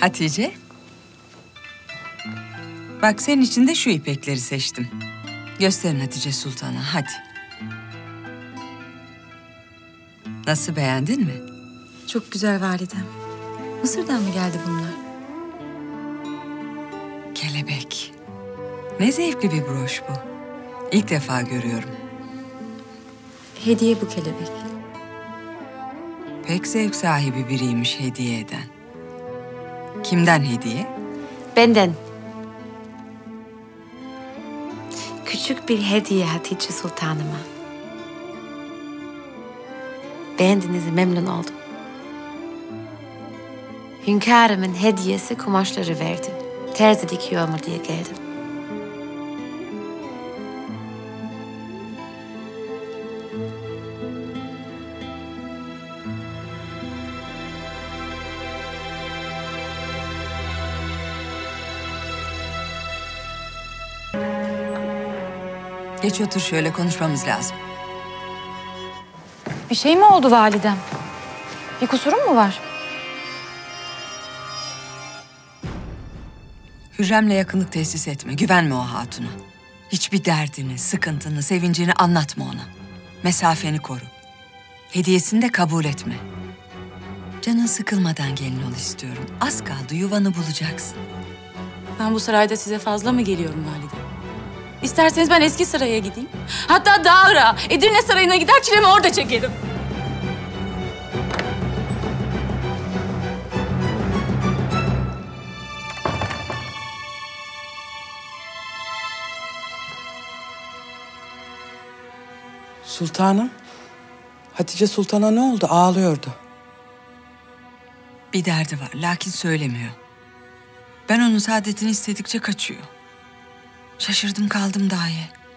Hatice. Bak senin için de şu ipekleri seçtim. Gösterin Hatice Sultan'a hadi. Nasıl, beğendin mi? Çok güzel validem. Mısır'dan mı geldi bunlar? Kelebek. Ne zevkli bir broş bu. İlk defa görüyorum. Hediye bu kelebek. Pek zevk sahibi biriymiş hediye eden. Kimden hediye? Benden. Küçük bir hediye Hatice Sultanıma. Beğendiğinizi memnun oldum. Hünkârımın hediyesi kumaşları verdi. Terzi dikiyor mu diye geldim. Geç otur şöyle, konuşmamız lazım. Bir şey mi oldu validem? Bir kusurum mu var? Hürrem'le yakınlık tesis etme, güvenme o hatuna. Hiçbir derdini, sıkıntını, sevincini anlatma ona. Mesafeni koru. Hediyesini de kabul etme. Canın sıkılmadan gelin ol istiyorum. Az kaldı, yuvanı bulacaksın. Ben bu sarayda size fazla mı geliyorum validem? İsterseniz ben eski saraya gideyim. Hatta Dağra, Edirne Sarayı'na gider, çilemi orada çekerim. Sultanım, Hatice Sultan'a ne oldu? Ağlıyordu. Bir derdi var, lakin söylemiyor. Ben onun saadetini istedikçe kaçıyor. Şaşırdım kaldım dahi.